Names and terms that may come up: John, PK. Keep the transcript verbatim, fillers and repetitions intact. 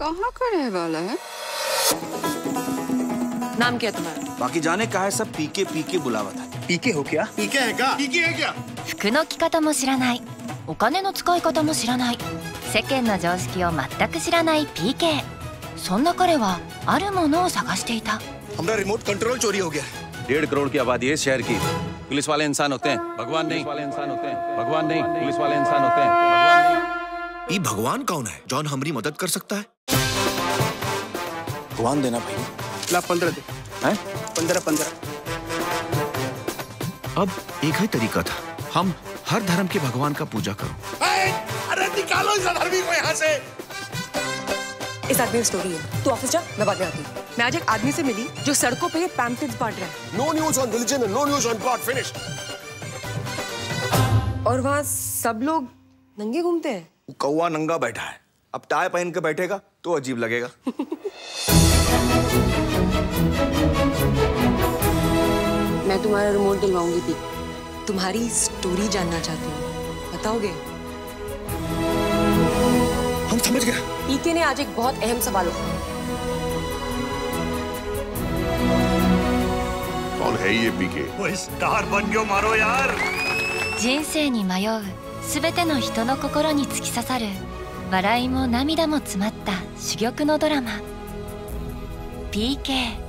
कहाँ का रहने वाला है? नाम क्या तुम्हारा? बाकी जाने कहा है सब पीके पीके बुलावा था। पीके हो क्या? पीके है क्या? पीके है क्या? 服の着方も知らない、お金の使い方も知らない、世間の常識を全く知らない पीके。そんな彼はあるものを探していた。हमारा रिमोट कंट्रोल चोरी हो गया। डेढ़ करोड़ की आबादी है शहर की। पुलिस वाले इंसान होते हैं, भगवान नहीं। पुलिस वाले इंसान होते हैं, भगवान नहीं। पुलिस वाले इंसान होते हैं, भगवान नहीं। ये भगवान कौन है? जॉन हमारी मदद कर सकता है? भगवान देना भाई। लाख पंद्रह दे। हैं? पंद्रह पंद्रह। अब एक ही तरीका था। हम हर धर्म के भगवान का पूजा करो। अरे निकालो इस आदमी को यहाँ से। इस आदमी की स्टोरी है। तू ऑफिस जा, मैं बाद में आती हूँ। मैं आज एक आदमी से मिली जो सड़कों पे ये पैम्फलेट्स बांट रहा है। No news on religion and no news on God. Finish. और वहाँ सब लोग नंगे घूमते हैं। वो कौवा नंगा बैठा है। अब टाई पहन के बैठेगा तो अजीब लगेगा। मैं तुम्हारा रिमोट दिलवाऊंगी भी। तुम्हारी स्टोरी जानना चाहती हूँ। बताओगे? हम समझ गए। पीके ने आज एक बहुत अहम सवाल उठाया। कौन है ये पीके? वो स्टार बन गया मारो यार। 人生に迷うすべての人の心に突き刺さる笑いも涙も詰まった珠玉のドラマ。 पीके